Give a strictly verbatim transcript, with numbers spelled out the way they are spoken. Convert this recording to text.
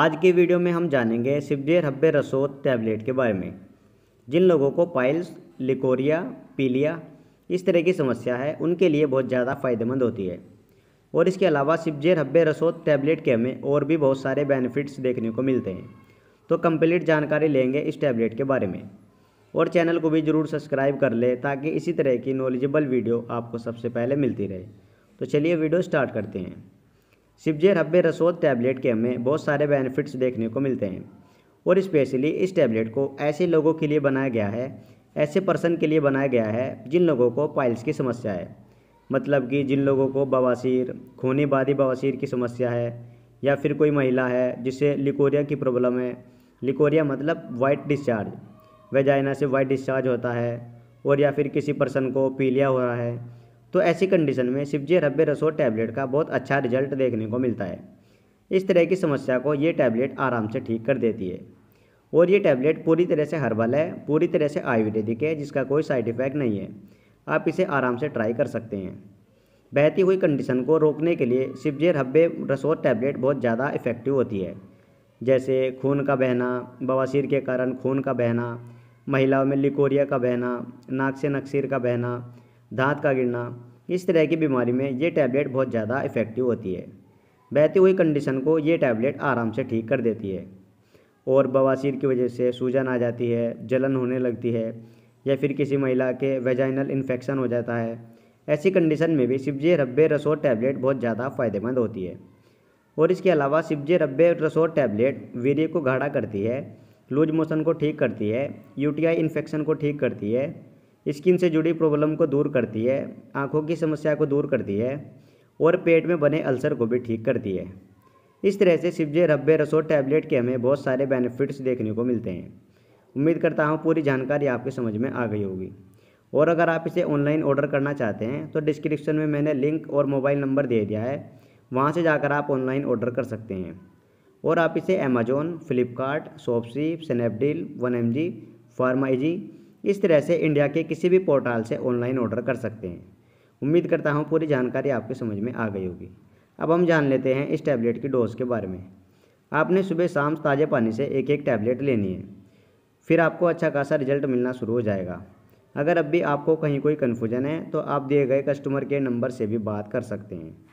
आज के वीडियो में हम जानेंगे सिपजेर हब्बे रसौत टैबलेट के बारे में। जिन लोगों को पाइल्स, लिकोरिया, पीलिया इस तरह की समस्या है उनके लिए बहुत ज़्यादा फ़ायदेमंद होती है। और इसके अलावा सिपजेर हब्बे रसौत टैबलेट के हमें और भी बहुत सारे बेनिफिट्स देखने को मिलते हैं, तो कंप्लीट जानकारी लेंगे इस टैबलेट के बारे में। और चैनल को भी ज़रूर सब्सक्राइब कर ले ताकि इसी तरह की नॉलेजेबल वीडियो आपको सबसे पहले मिलती रहे। तो चलिए वीडियो स्टार्ट करते हैं। सिपजेर हब्बे रसौत टैबलेट के हमें बहुत सारे बेनिफिट्स देखने को मिलते हैं और स्पेशली इस टैबलेट को ऐसे लोगों के लिए बनाया गया है, ऐसे पर्सन के लिए बनाया गया है जिन लोगों को पाइल्स की समस्या है, मतलब कि जिन लोगों को बवासीर, खूनी बादी बवासीर की समस्या है, या फिर कोई महिला है जिसे लिकोरिया की प्रॉब्लम है। लिकोरिया मतलब वाइट डिस्चार्ज, वेजाइना से वाइट डिस्चार्ज होता है। और या फिर किसी पर्सन को पीलिया हो रहा है, तो ऐसी कंडीशन में सिपजेर हब्बे रसौत टैबलेट का बहुत अच्छा रिजल्ट देखने को मिलता है। इस तरह की समस्या को ये टैबलेट आराम से ठीक कर देती है। और ये टैबलेट पूरी तरह से हर्बल है, पूरी तरह से आयुर्वेदिक है, जिसका कोई साइड इफ़ेक्ट नहीं है। आप इसे आराम से ट्राई कर सकते हैं। बहती हुई कंडीशन को रोकने के लिए सिपजेर हब्बे रसौत टैबलेट बहुत ज़्यादा इफ़ेक्टिव होती है, जैसे खून का बहना, बवासीर के कारण खून का बहना, महिलाओं में लिकोरिया का बहना, नाक से नक्सीर का बहना, दांत का गिरना, इस तरह की बीमारी में ये टैबलेट बहुत ज़्यादा इफ़ेक्टिव होती है। बहती हुई कंडीशन को ये टैबलेट आराम से ठीक कर देती है। और बवासीर की वजह से सूजन आ जाती है, जलन होने लगती है, या फिर किसी महिला के वेजाइनल इन्फेक्शन हो जाता है, ऐसी कंडीशन में भी सिपजेर हब्बे रसौत टैबलेट बहुत ज़्यादा फ़ायदेमंद होती है। और इसके अलावा सिपजेर हब्बे रसौत टैबलेट वीर्य को गाढ़ा करती है, लूज मोशन को ठीक करती है, यूटीआई इन्फेक्शन को ठीक करती है, स्किन से जुड़ी प्रॉब्लम को दूर करती है, आंखों की समस्या को दूर करती है, और पेट में बने अल्सर को भी ठीक करती है। इस तरह से सिपजेर हब्बे रसौत टैबलेट के हमें बहुत सारे बेनिफिट्स देखने को मिलते हैं। उम्मीद करता हूँ पूरी जानकारी आपके समझ में आ गई होगी। और अगर आप इसे ऑनलाइन ऑर्डर करना चाहते हैं तो डिस्क्रिप्शन में मैंने लिंक और मोबाइल नंबर दे दिया है, वहाँ से जाकर आप ऑनलाइन ऑर्डर कर सकते हैं। और आप इसे Amazon, Flipkart, Shopsy, Snapdeal, one M G, PharmEasy, इस तरह से इंडिया के किसी भी पोर्टल से ऑनलाइन ऑर्डर कर सकते हैं। उम्मीद करता हूँ पूरी जानकारी आपके समझ में आ गई होगी। अब हम जान लेते हैं इस टैबलेट की डोज़ के बारे में। आपने सुबह शाम ताज़े पानी से एक एक टैबलेट लेनी है, फिर आपको अच्छा खासा रिजल्ट मिलना शुरू हो जाएगा। अगर अब भी आपको कहीं कोई कन्फ्यूजन है तो आप दिए गए कस्टमर केयर नंबर से भी बात कर सकते हैं।